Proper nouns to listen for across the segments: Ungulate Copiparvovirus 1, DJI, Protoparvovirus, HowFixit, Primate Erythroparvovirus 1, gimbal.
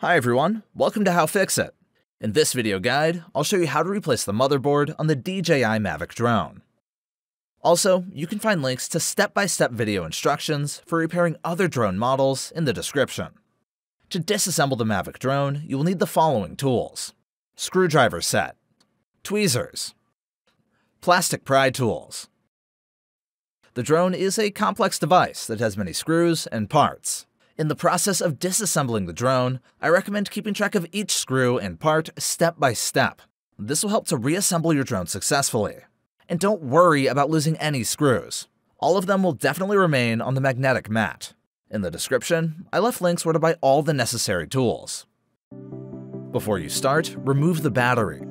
Hi everyone, welcome to HowFixit. In this video guide, I'll show you how to replace the motherboard on the DJI Mavic drone. Also, you can find links to step-by-step video instructions for repairing other drone models in the description. To disassemble the Mavic drone, you will need the following tools: screwdriver set, tweezers, plastic pry tools. The drone is a complex device that has many screws and parts. In the process of disassembling the drone, I recommend keeping track of each screw and part step by step. This will help to reassemble your drone successfully. And don't worry about losing any screws. All of them will definitely remain on the magnetic mat. In the description, I left links where to buy all the necessary tools. Before you start, remove the battery.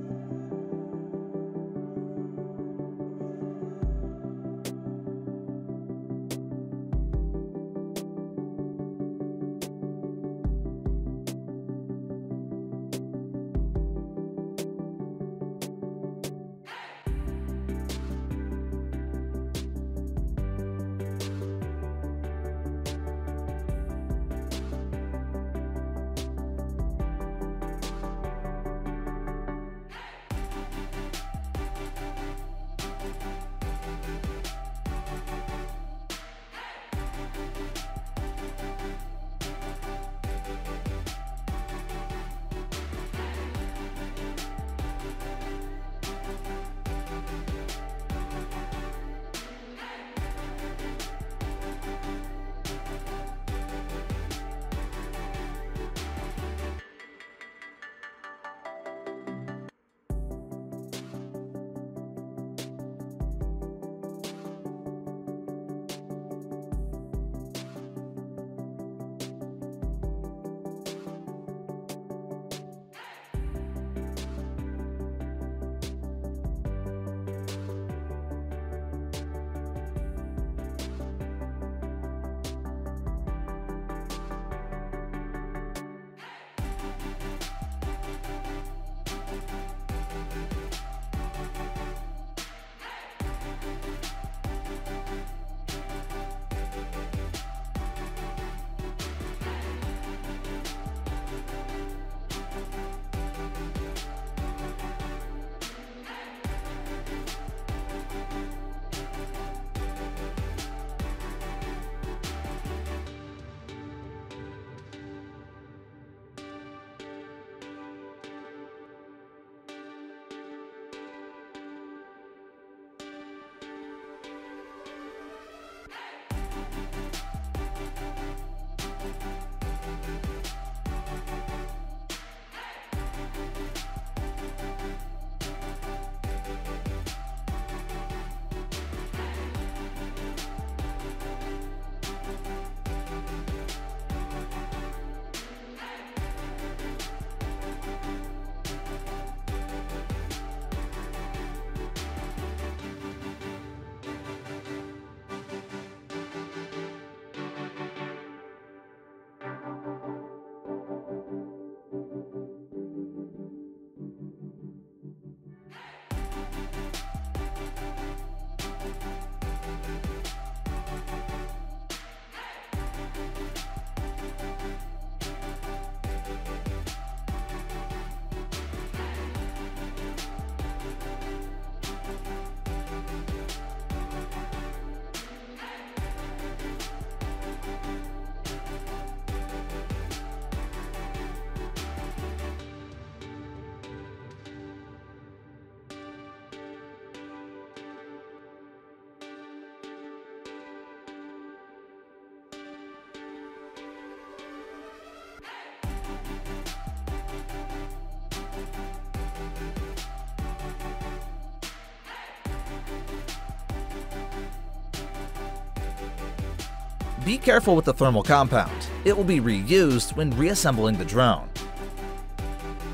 Be careful with the thermal compound. It will be reused when reassembling the drone.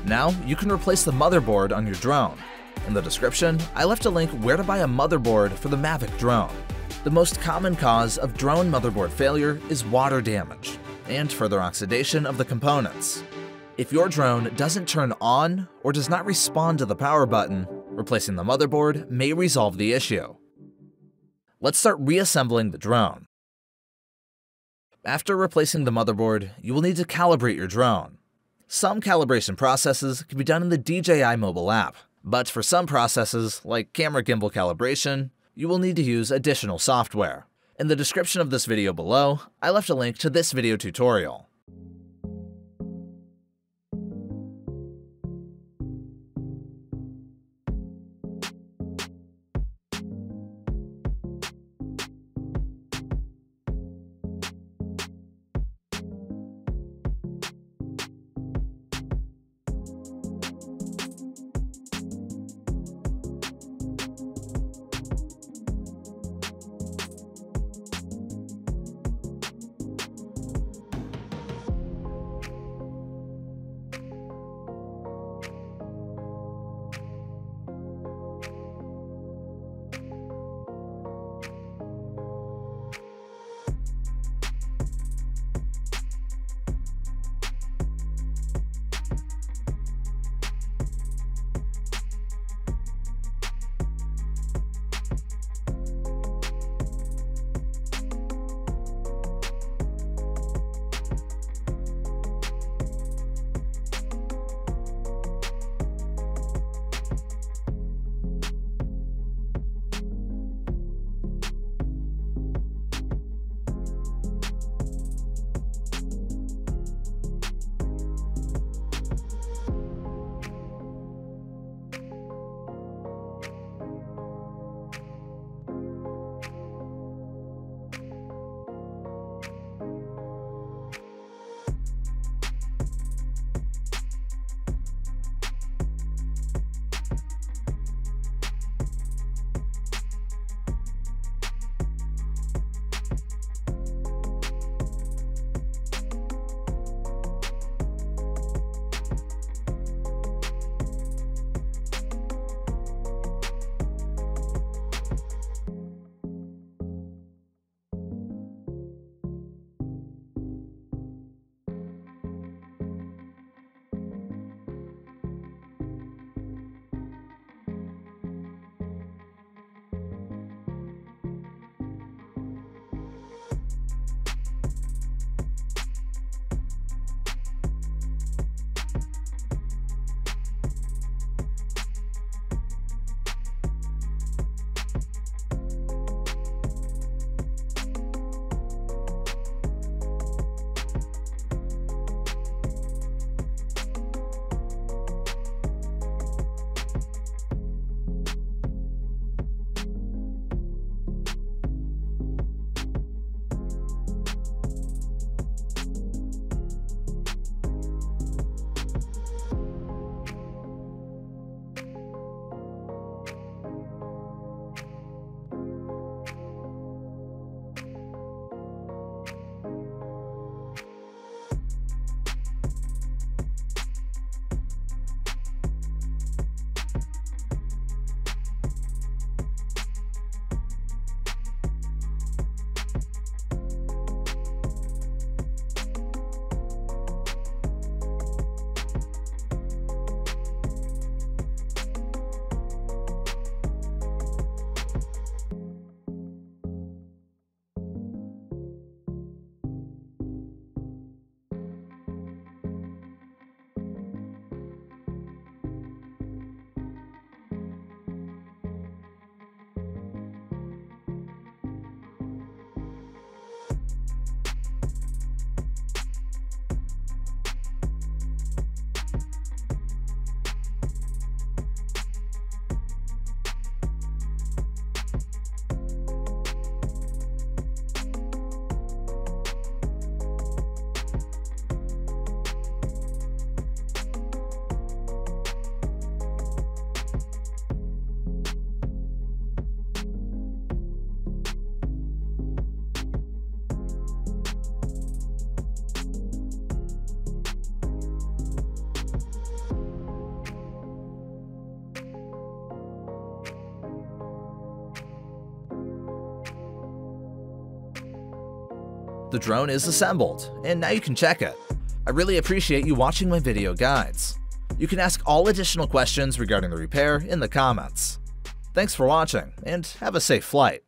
Now you can replace the motherboard on your drone. In the description, I left a link where to buy a motherboard for the Mavic drone. The most common cause of drone motherboard failure is water damage and further oxidation of the components. If your drone doesn't turn on or does not respond to the power button, replacing the motherboard may resolve the issue. Let's start reassembling the drone. After replacing the motherboard, you will need to calibrate your drone. Some calibration processes can be done in the DJI mobile app, but for some processes, like camera gimbal calibration, you will need to use additional software. In the description of this video below, I left a link to this video tutorial. The drone is assembled, and now you can check it. I really appreciate you watching my video guides. You can ask all additional questions regarding the repair in the comments. Thanks for watching, and have a safe flight.